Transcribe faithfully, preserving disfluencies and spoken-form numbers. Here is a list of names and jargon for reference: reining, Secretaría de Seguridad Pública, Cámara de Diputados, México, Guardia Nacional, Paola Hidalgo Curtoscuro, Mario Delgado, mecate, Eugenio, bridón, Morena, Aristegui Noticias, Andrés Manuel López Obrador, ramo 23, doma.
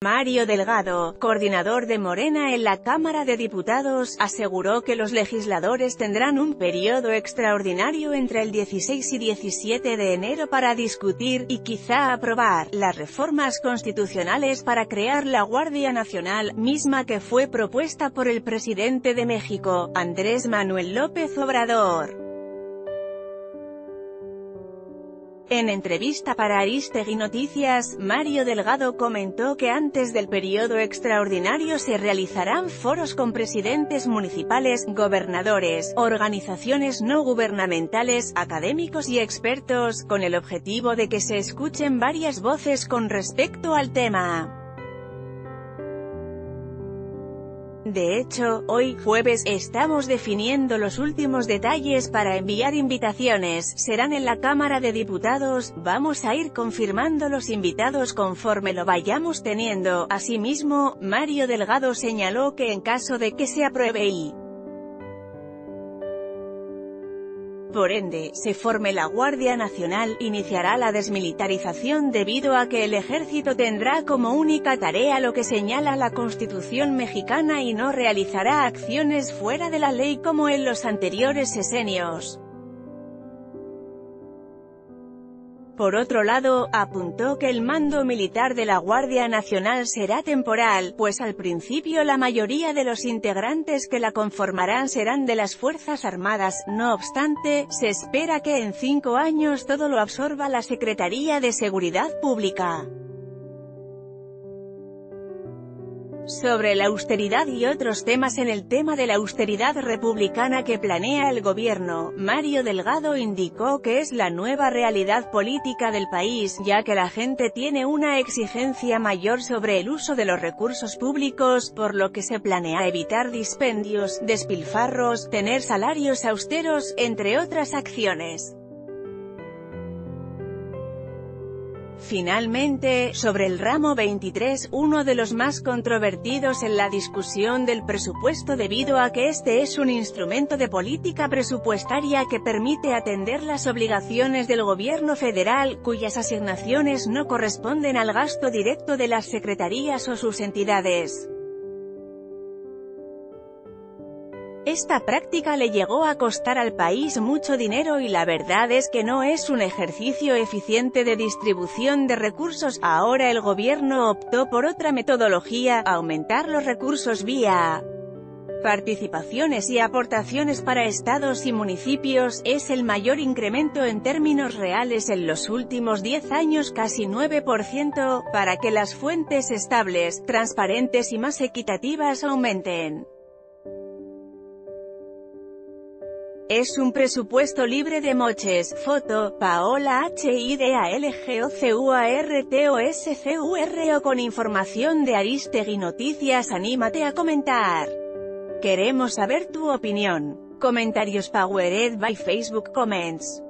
Mario Delgado, coordinador de Morena en la Cámara de Diputados, aseguró que los legisladores tendrán un periodo extraordinario entre el dieciséis y diecisiete de enero para discutir, y quizá aprobar, las reformas constitucionales para crear la Guardia Nacional, misma que fue propuesta por el presidente de México, Andrés Manuel López Obrador. En entrevista para Aristegui Noticias, Mario Delgado comentó que antes del periodo extraordinario se realizarán foros con presidentes municipales, gobernadores, organizaciones no gubernamentales, académicos y expertos, con el objetivo de que se escuchen varias voces con respecto al tema. De hecho, hoy, jueves, estamos definiendo los últimos detalles para enviar invitaciones, serán en la Cámara de Diputados, vamos a ir confirmando los invitados conforme lo vayamos teniendo. Asimismo, Mario Delgado señaló que en caso de que se apruebe y por ende, se forme la Guardia Nacional, iniciará la desmilitarización debido a que el ejército tendrá como única tarea lo que señala la Constitución mexicana y no realizará acciones fuera de la ley como en los anteriores sexenios. Por otro lado, apuntó que el mando militar de la Guardia Nacional será temporal, pues al principio la mayoría de los integrantes que la conformarán serán de las Fuerzas Armadas. No obstante, se espera que en cinco años todo lo absorba la Secretaría de Seguridad Pública. Sobre la austeridad y otros temas. En el tema de la austeridad republicana que planea el gobierno, Mario Delgado indicó que es la nueva realidad política del país, ya que la gente tiene una exigencia mayor sobre el uso de los recursos públicos, por lo que se planea evitar dispendios, despilfarros, tener salarios austeros, entre otras acciones. Finalmente, sobre el ramo veintitrés, uno de los más controvertidos en la discusión del presupuesto debido a que este es un instrumento de política presupuestaria que permite atender las obligaciones del gobierno federal, cuyas asignaciones no corresponden al gasto directo de las secretarías o sus entidades. Esta práctica le llegó a costar al país mucho dinero y la verdad es que no es un ejercicio eficiente de distribución de recursos. Ahora el gobierno optó por otra metodología, aumentar los recursos vía participaciones y aportaciones para estados y municipios. Es el mayor incremento en términos reales en los últimos diez años, casi nueve por ciento, para que las fuentes estables, transparentes y más equitativas aumenten. Es un presupuesto libre de moches. Foto, Paola Hidalgo Curtoscuro con información de Aristegui Noticias. Anímate a comentar. Queremos saber tu opinión. Comentarios powered by Facebook Comments.